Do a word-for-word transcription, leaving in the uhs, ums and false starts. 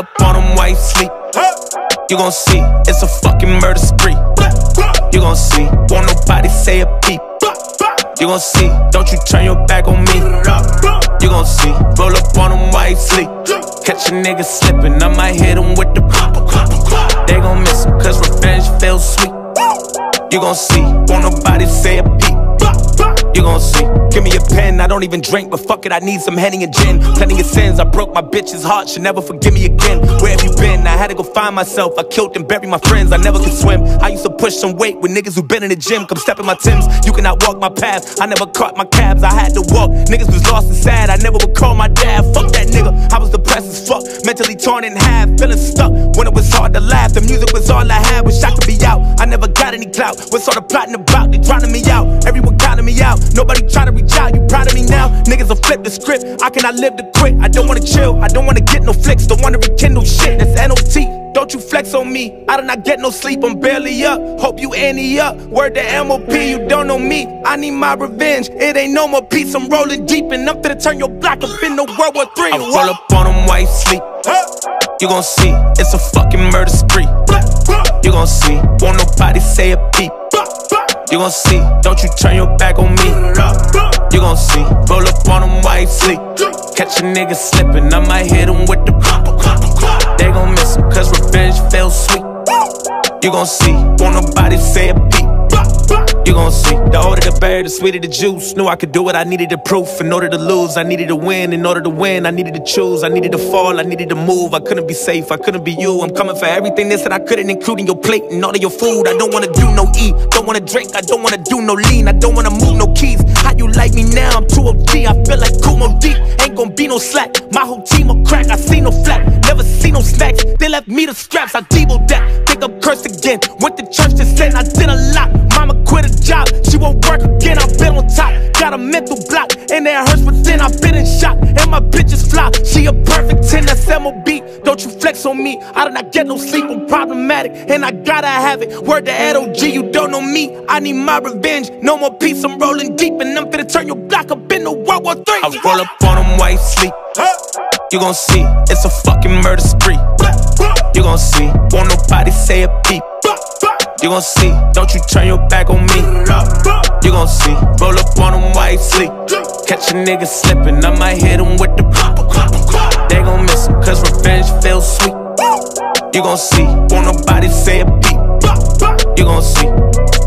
up on them while you sleep. You gon' see, it's a fucking murder spree. You gon' see, won't nobody say a peep. You gon' see, don't you turn your back on me. You gon' see, roll up on them while you sleep. Catch a nigga slippin', I might hit him with the pop. They gon' miss him, cause revenge feels sweet. You gon' see, won't nobody say a peep. You gon' see, give me a pen, I don't even drink, but fuck it, I need some Henny and gin. Plenty of sins, I broke my bitch's heart, she'll never forgive me again. Where have you been? I had to go find myself, I killed and buried my friends, I never could swim. I used to push some weight with niggas who been in the gym. Come step in my Timbs, you cannot walk my path, I never caught my cabs, I had to walk. Niggas was lost and sad, I never would call my dad, fuck that nigga. I was depressed as fuck, mentally torn in half, feeling stuck, when it was hard to laugh. The music was all I had, wish I could be out, I never got any clout. What's all the plotting about? They drowning me out, everyone counting me out. Nobody try to reach out, you proud of me now? Niggas will flip the script, I cannot live to quit. I don't wanna chill, I don't wanna get no flicks. Don't wanna rekindle shit, that's N O T. Don't you flex on me, I do not get no sleep. I'm barely up, hope you ante up. Word to M O P, you don't know me. I need my revenge, it ain't no more peace. I'm rolling deep and I'm finna turn your block up in the World War Three. I roll up on them while you sleep. You gon' see, it's a fucking murder spree. You gon' see, won't nobody say a peep. You gon' see, don't you turn your back on me. You gon' see, roll up on them while you sleep. Catch a nigga slippin', I might hit him with the pop. They gon' miss him, cause revenge feels sweet. You gon' see, won't nobody say a peep. You gon' see, the older the berry, the sweeter the juice. Knew I could do it, I needed the proof. In order to lose, I needed to win. In order to win, I needed to choose. I needed to fall, I needed to move. I couldn't be safe, I couldn't be you. I'm coming for everything this that I couldn't, including your plate and all of your food. I don't wanna do no eat, don't wanna drink, I don't wanna do no lean. I don't wanna move no keys. How you like me now? I'm too O G, I feel like Kumo deep. Ain't gon' be no slack, my whole team a crack. I see no flat, never see no snacks. They left me the straps, I devoed that. Pick up curse again, went to church to sin. I did a lot, mama quit a job, she won't work again. I've been on top, got a mental block, and that hurts within. I've been in shock, and my bitch is fly. She a perfect ten, that's M O B. Don't you flex on me, I do not get no sleep. I'm problematic, and I gotta have it. Word to L O G, you don't know me. I need my revenge, no more peace. I'm rolling deep, and I'm finna turn your block up in the World War Three. I roll up on them while you sleep. You gon' see, it's a fucking murder spree. You gon' see, won't nobody say a peep. You gon' see, don't you turn your back on me. You gon' see, roll up on them while you sleep. Catch a nigga slippin', I might hit him with the pop. They gon' miss him, cause revenge feels sweet. You gon' see, won't nobody say a peep. You gon' see.